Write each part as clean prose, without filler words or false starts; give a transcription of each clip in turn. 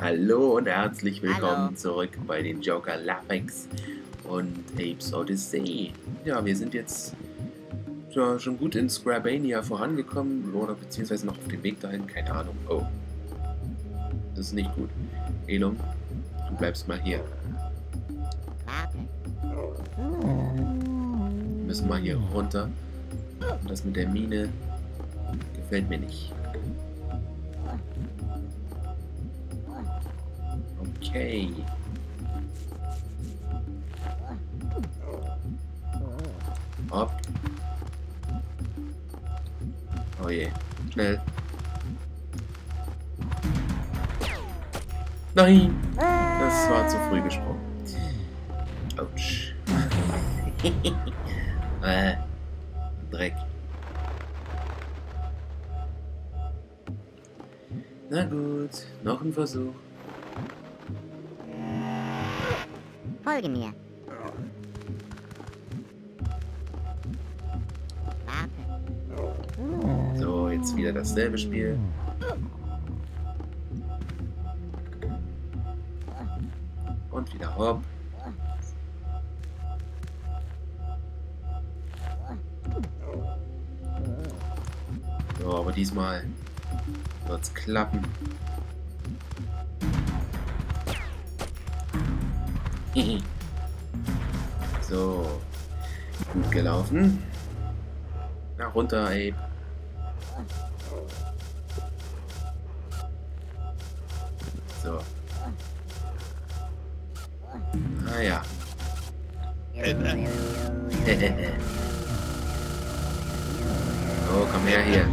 Hallo und herzlich willkommen zurück bei den Joker Lapex und Abe's Oddysee. Ja, wir sind jetzt schon gut in Scrabania vorangekommen oder beziehungsweise noch auf dem Weg dahin, keine Ahnung. Oh, das ist nicht gut. Elum, du bleibst mal hier. Wir müssen mal hier runter. Und das mit der Mine gefällt mir nicht. Okay. Hopp. Oh je. Schnell. Nein! Das war zu früh gesprungen. Autsch. Dreck. Na gut, noch ein Versuch. Folge mir. So, jetzt wieder dasselbe Spiel. Und wieder hopp. So, aber diesmal wird's klappen. So, gut gelaufen. Na, runter, Abe. So. Naja. So, komm her hier.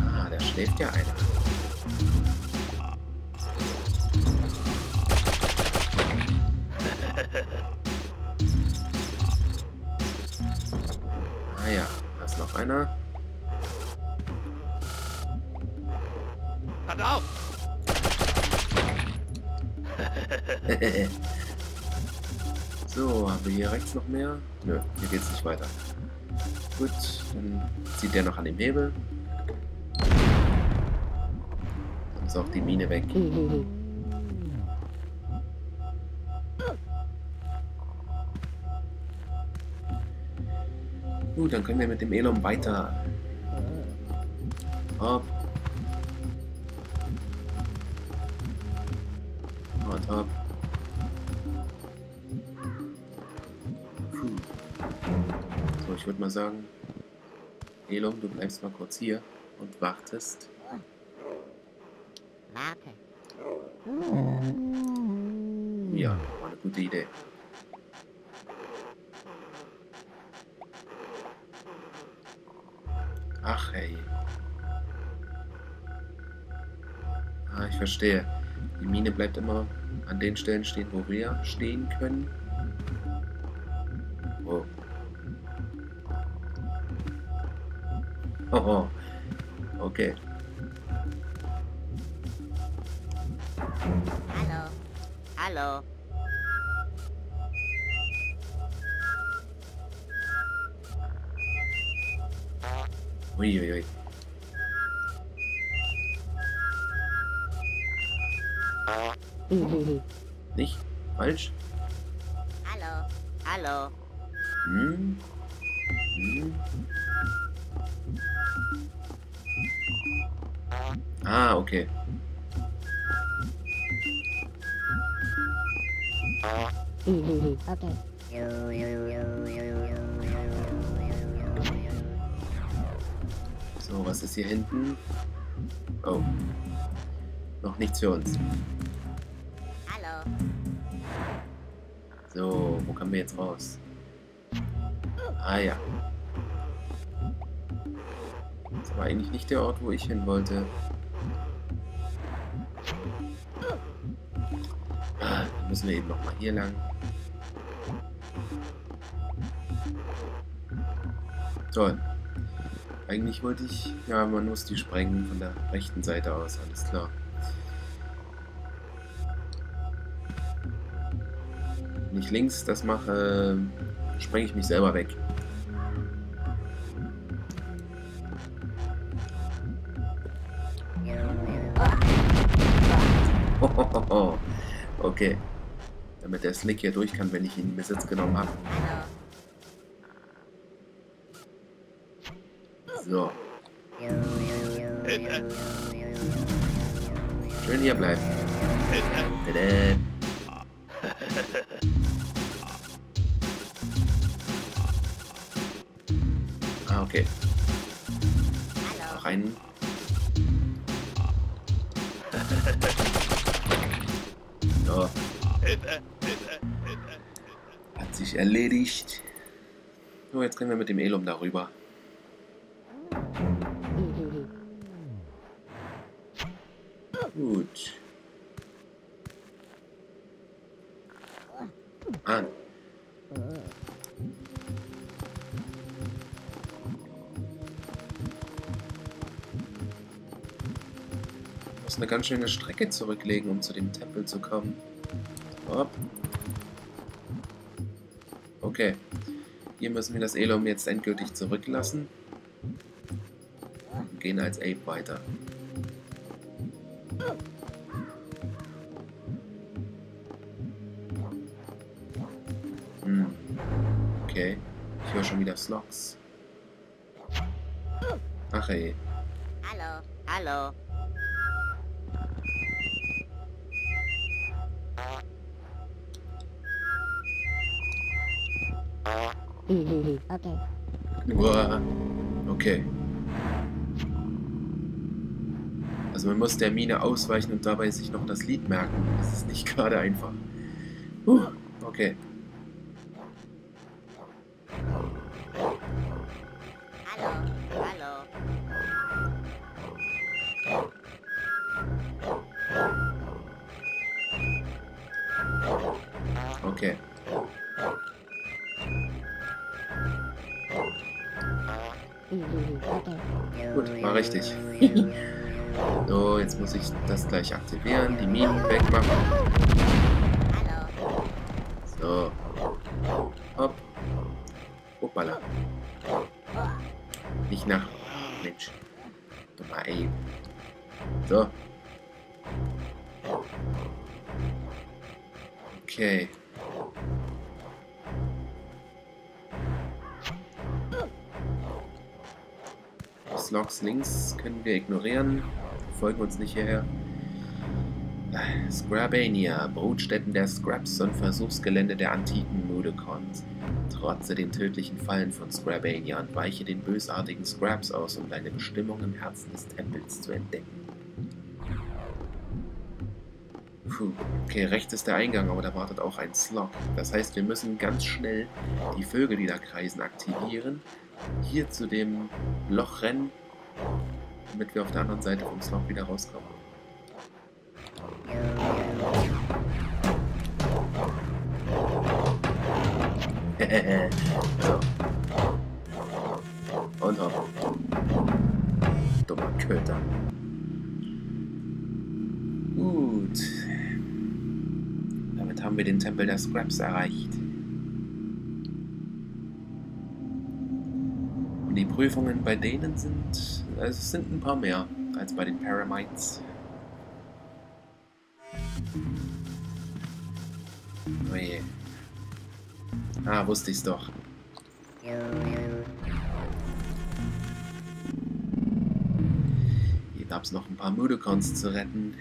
Ah, da schläft ja einer. Naja, da ist noch einer. Halt auf! So, haben wir hier rechts noch mehr? Nö, hier geht's nicht weiter. Gut, dann zieht der noch an dem Hebel. Dann ist auch die Mine weg. Gut, dann können wir mit dem Elum weiter. Hopp. Und hopp. Puh. So, ich würde mal sagen, Elum, du bleibst mal kurz hier und wartest. Ja, war eine gute Idee. Ach, hey. Ah, ich verstehe. Die Mine bleibt immer an den Stellen stehen, wo wir stehen können. Oh. Oh, oh. Okay. Hallo. Hallo. Uiuiui. Nicht? Falsch? Hallo. Hallo. Hm? Hm? Ah, okay. Okay. So, was ist hier hinten? Oh. Noch nichts für uns. Hallo. So, wo kommen wir jetzt raus? Ah ja. Das war eigentlich nicht der Ort, wo ich hin wollte. Ah, dann müssen wir eben nochmal hier lang. Toll. Eigentlich wollte ich... Ja, man muss die sprengen von der rechten Seite aus, alles klar. Wenn ich links das mache, spreng ich mich selber weg. Oh, okay. Damit der Slick hier durch kann, wenn ich ihn in Besitz genommen habe. So. Schön hier bleiben. Ah, okay. Noch einen. So. Hat sich erledigt. So, jetzt können wir mit dem Elum darüber. Gut. An. Ich muss eine ganz schöne Strecke zurücklegen, um zu dem Tempel zu kommen. Hopp. Okay. Hier müssen wir das Elum jetzt endgültig zurücklassen. Und gehen als Ape weiter. Okay, ich höre schon wieder Slogs. Ach ey. Hallo, hallo. Okay. Uah. Okay. Also man muss der Mine ausweichen und dabei sich noch das Lied merken. Das ist nicht gerade einfach. Okay. Okay. Gut, war richtig. So, jetzt muss ich das gleich aktivieren, die Minen wegmachen. So. Hopp. Hoppala. Nicht nach. Mensch. Dummer Ape. So. Okay. Slogs links können wir ignorieren. Folgen uns nicht hierher. Scrabania, Brutstätten der Scrabs und Versuchsgelände der antiken Mudokons. Trotze den tödlichen Fallen von Scrabania und weiche den bösartigen Scrabs aus, um deine Bestimmung im Herzen des Tempels zu entdecken. Puh, okay, rechts ist der Eingang, aber da wartet auch ein Slock. Das heißt, wir müssen ganz schnell die Vögel, die da kreisen, aktivieren. Hier zu dem Loch rennen, damit wir auf der anderen Seite vom Slock wieder rauskommen. So. Und hopp. Dummer Köter. Gut. Damit haben wir den Tempel der Scrabs erreicht. Und die Prüfungen bei denen sind... Also es sind ein paar mehr als bei den Paramites. Oh je. Ah, wusste ich's doch. Hier gab's noch ein paar Mudokons zu retten,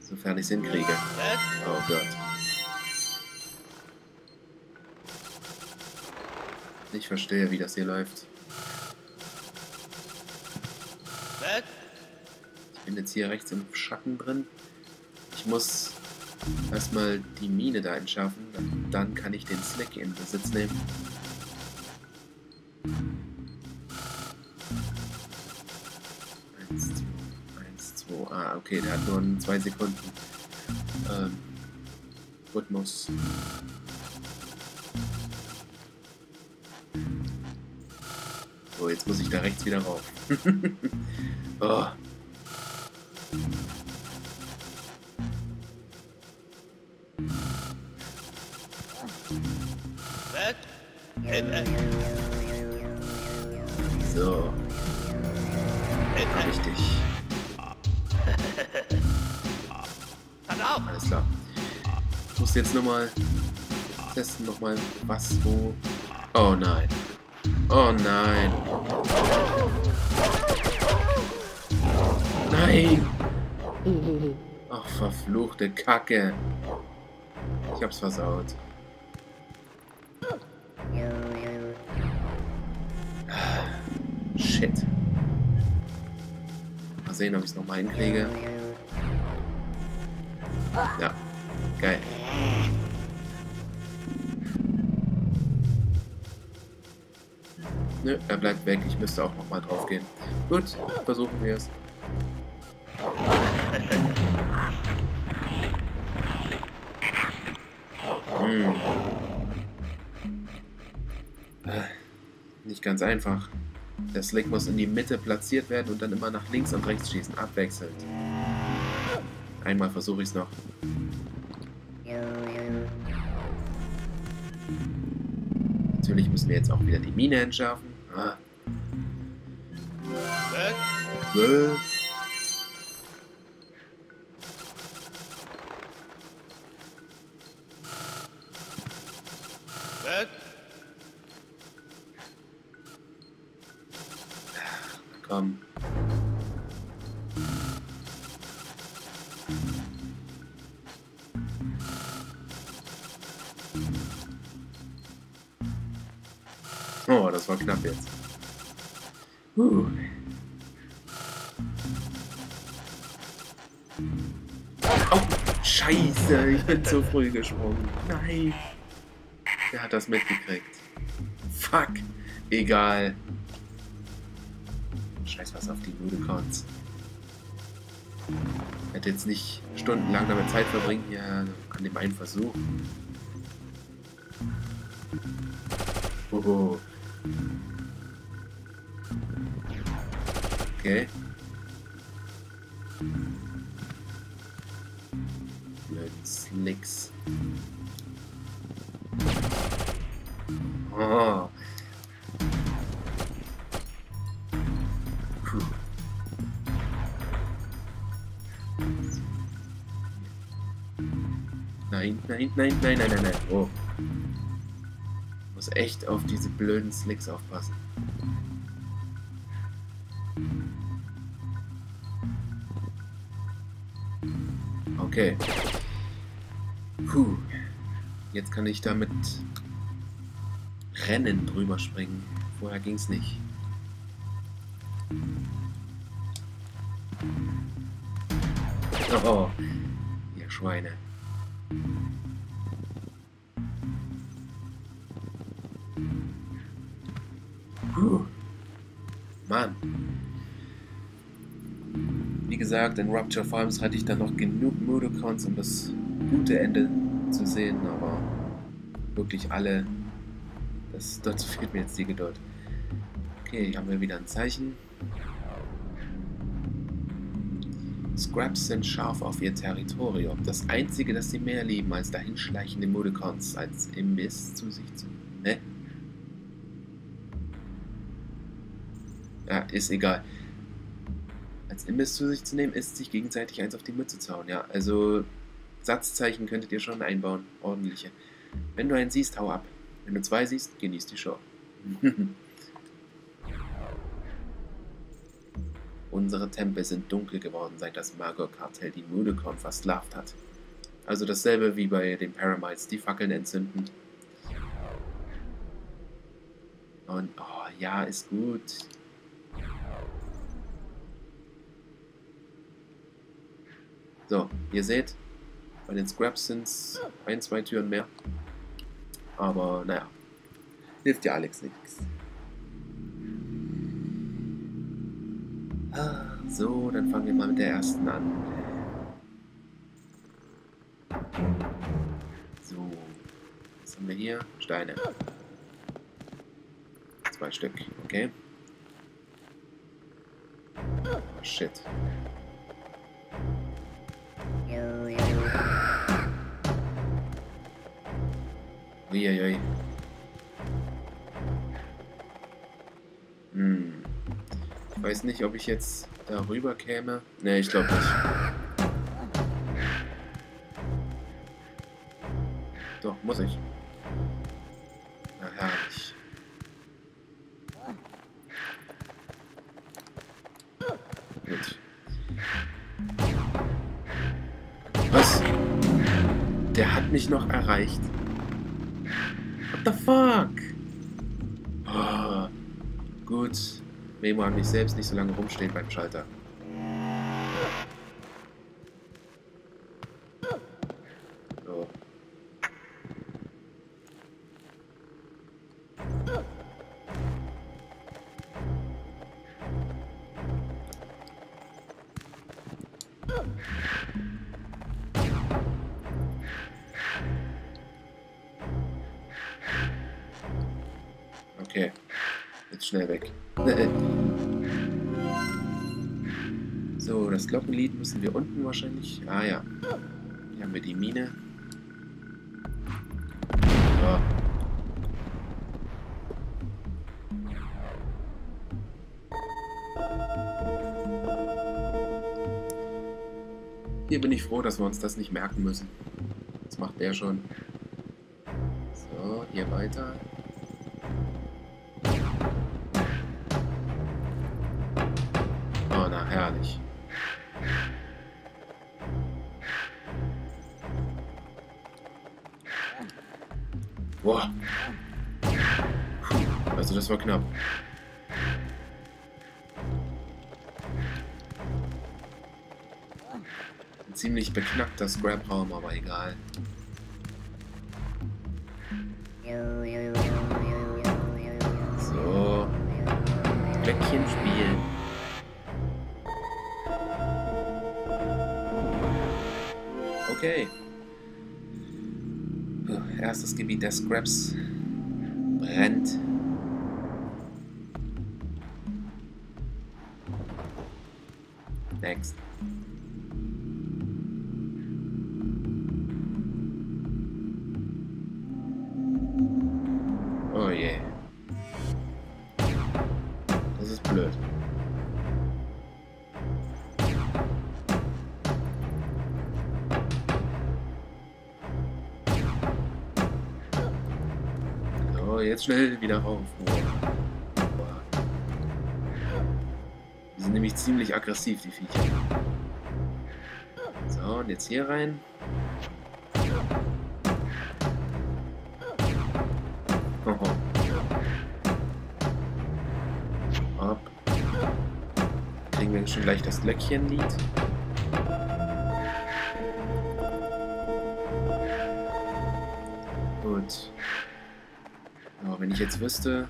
sofern ich's hinkriege. Oh Gott. Ich verstehe, wie das hier läuft. Ich bin jetzt hier rechts im Schatten drin. Ich muss erstmal die Mine da entschärfen, dann kann ich den Slick in Besitz nehmen. Eins, zwei. Ah, okay, der hat nur einen 2 Sekunden Rhythmus. So, jetzt muss ich da rechts wieder rauf. Oh. So. Richtig. Alles klar. Ich muss jetzt nochmal testen, was, wo. Oh nein. Oh nein. Nein! Ach, verfluchte Kacke. Ich hab's versaut. Shit. Mal sehen, ob ich es nochmal hinkriege. Ja, geil. Nö, er bleibt weg. Ich müsste auch nochmal drauf gehen. Gut, versuchen wir es. Hm. Nicht ganz einfach. Der Slick muss in die Mitte platziert werden und dann immer nach links und rechts schießen, abwechselnd. Einmal versuche ich es noch. Natürlich müssen wir jetzt auch wieder die Mine entschärfen. Ah. Komm. Oh, das war knapp jetzt. Oh, Scheiße, ich bin zu früh gesprungen. Nein. Der hat das mitgekriegt. Fuck. Egal. Scheiß was auf die Mudokons. Ich hätte jetzt nicht stundenlang damit Zeit verbringen hier an dem einen Versuch. Oho. Okay. Blöden Slicks. Oh. Nein, nein, nein, nein, nein, nein, nein. Oh. Ich muss echt auf diese blöden Slicks aufpassen. Okay. Puh. Jetzt kann ich damit rennen drüber springen. Vorher ging's nicht. Oh, ihr Schweine. Mann. Wie gesagt, in Rapture Farms hatte ich dann noch genug Mudokons, um das gute Ende zu sehen, aber wirklich alle. Dazu fehlt mir jetzt die Geduld. Okay, hier haben wir wieder ein Zeichen. Scrabs sind scharf auf ihr Territorium. Das einzige, das sie mehr lieben als dahinschleichende Mudokons, als Imbiss zu sich zu. Ne? Ja, ist egal. Als Imbiss zu sich zu nehmen, ist sich gegenseitig eins auf die Mütze zu hauen. Ja, also Satzzeichen könntet ihr schon einbauen. Ordentliche. Wenn du einen siehst, hau ab. Wenn du zwei siehst, genieß die Show. Unsere Tempel sind dunkel geworden, seit das Margot-Kartell die Mudokon versklavt hat. Also dasselbe wie bei den Paramites, die Fackeln entzünden. Und, oh ja, ist gut. So, ihr seht, bei den Scrabs sind es 1, 2 Türen mehr. Aber, naja, hilft ja Alex nichts. So, dann fangen wir mal mit der ersten an. So, was haben wir hier? Steine. 2 Stück, okay. Oh, shit. Uiuiui. Hm. Ich weiß nicht, ob ich jetzt darüber käme. Ne, ich glaube nicht. Muss ich. Na herrlich. Gut. Was? Der hat mich noch erreicht. What the fuck? Oh. Gut. Memo an mich selbst, nicht so lange rumstehen beim Schalter. Okay, jetzt schnell weg. So, das Glockenlied müssen wir unten wahrscheinlich. Ah ja, hier haben wir die Mine. So. Hier bin ich froh, dass wir uns das nicht merken müssen. Das macht der schon. So, hier weiter. Herrlich. Boah. Also das war knapp. Ein ziemlich beknackter Scrap-Raum, aber egal. So. Glöckchen spielen. Okay. Erstes Gebiet der Scrabs brennt. Next. Oh je. Yeah. Das ist blöd. Jetzt schnell wieder rauf. Die sind nämlich ziemlich aggressiv, die Viecher. So, und jetzt hier rein. Hopp. Kriegen wir schon gleich das Glöckchenlied. Gut. Aber wenn ich jetzt wüsste,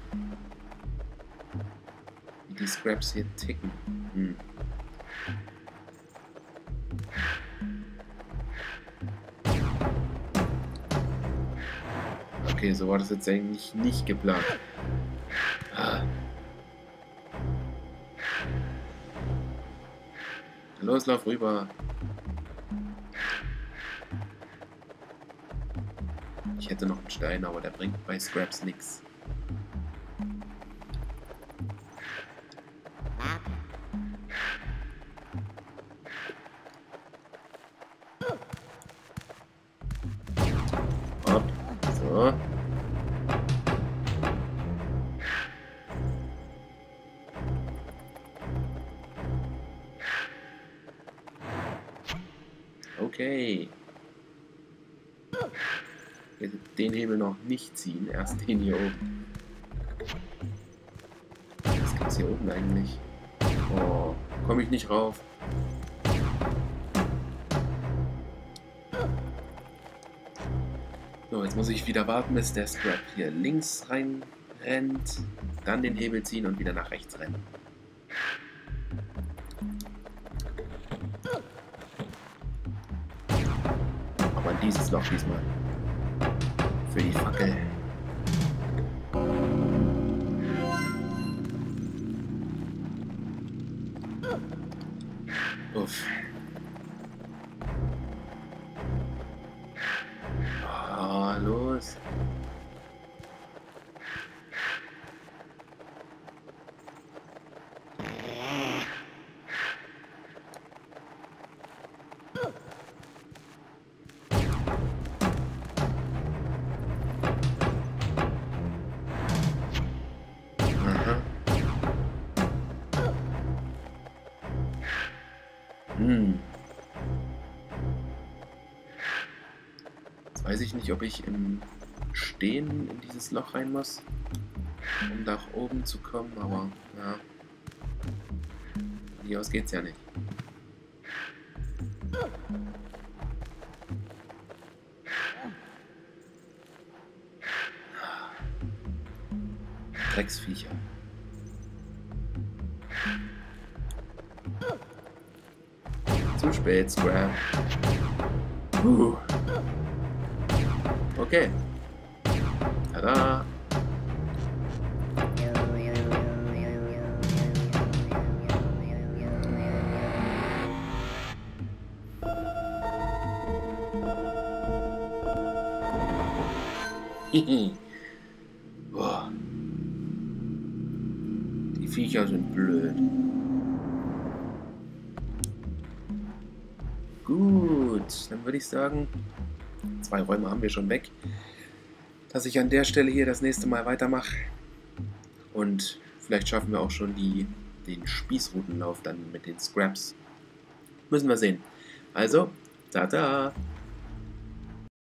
wie die Scrabs hier ticken. Hm. Okay, so war das jetzt eigentlich nicht geplant. Ah. Los, lauf rüber. Ich hätte noch einen Stein, aber der bringt bei Scrabs nichts. Hopp. So. Okay. Den Hebel noch nicht ziehen, erst den hier oben. Was gibt's hier oben eigentlich? Oh, komme ich nicht rauf. So, jetzt muss ich wieder warten, bis der Scrap hier links rein rennt, dann den Hebel ziehen und wieder nach rechts rennen. Aber dieses Loch diesmal. Für die Fackel. Uff. Ah, los. Hm. Jetzt weiß ich nicht, ob ich im Stehen in dieses Loch rein muss, um nach oben zu kommen, aber ja. Von hier aus geht's ja nicht. Drecksviecher. Zu spät, Scrab. Okay. Tada. Boah. Die Viecher sind blöd. Gut, dann würde ich sagen, 2 Räume haben wir schon weg, dass ich an der Stelle hier das nächste Mal weitermache. Und vielleicht schaffen wir auch schon den Spießrutenlauf dann mit den Scrabs. Müssen wir sehen. Also, tada!